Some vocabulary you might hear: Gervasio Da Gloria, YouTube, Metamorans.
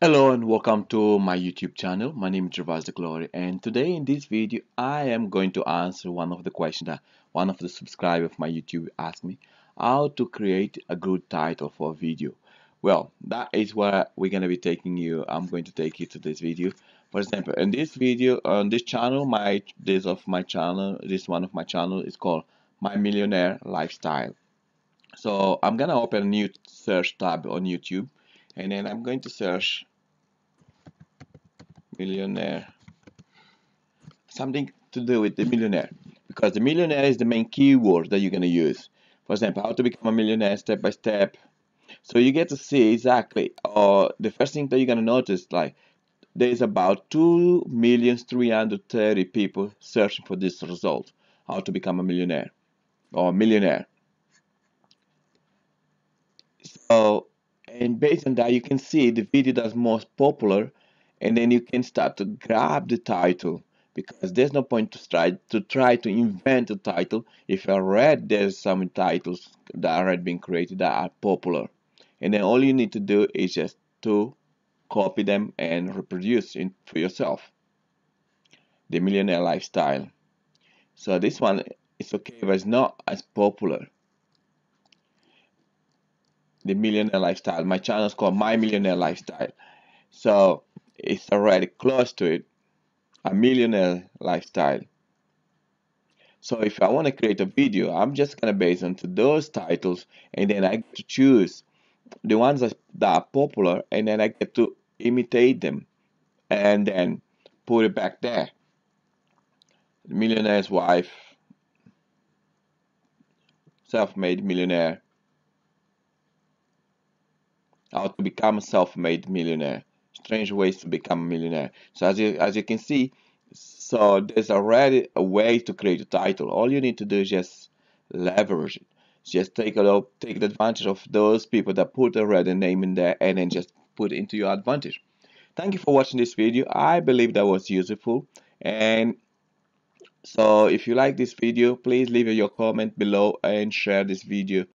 Hello and welcome to my YouTube channel. My name is Gervasio Da Gloria, and today in this video I am going to answer one of the questions that one of the subscribers of my YouTube asked me: how to create a good title for a video. Well, that is where we're going to be taking you. I'm going to take you to this video. For example, in this video on this channel, this one of my channel is called My Millionaire Lifestyle. So I'm going to open a new search tab on YouTube, and then I'm going to search millionaire, something to do with the millionaire, because the millionaire is the main keyword that you're going to use. For example, how to become a millionaire step by step. So you get to see exactly, or the first thing that you're going to notice, like there's about 2,330,000 people searching for this result, how to become a millionaire or millionaire. So, and based on that, you can see the video that's most popular, and then you can start to grab the title, because there's no point to try to invent a title if you already there's some titles that are already been created that are popular, and then all you need to do is just to copy them and reproduce it for yourself. The Millionaire Lifestyle. So this one is okay, but it's not as popular. The Millionaire Lifestyle. My channel is called My Millionaire Lifestyle, so it's already close to it, a millionaire lifestyle. So if I want to create a video, I'm just gonna base on those titles, and then I get to choose the ones that are popular, and then I get to imitate them and then put it back there. The Millionaire's Wife, Self-Made Millionaire, How to Become a Self-Made Millionaire, Strange Ways to Become a Millionaire. So as you can see, so there's already a way to create a title. All you need to do is just leverage it. Just take advantage of those people that put already a name in there, and then just put it into your advantage. Thank you for watching this video. I believe that was useful. And so if you like this video, please leave your comment below and share this video.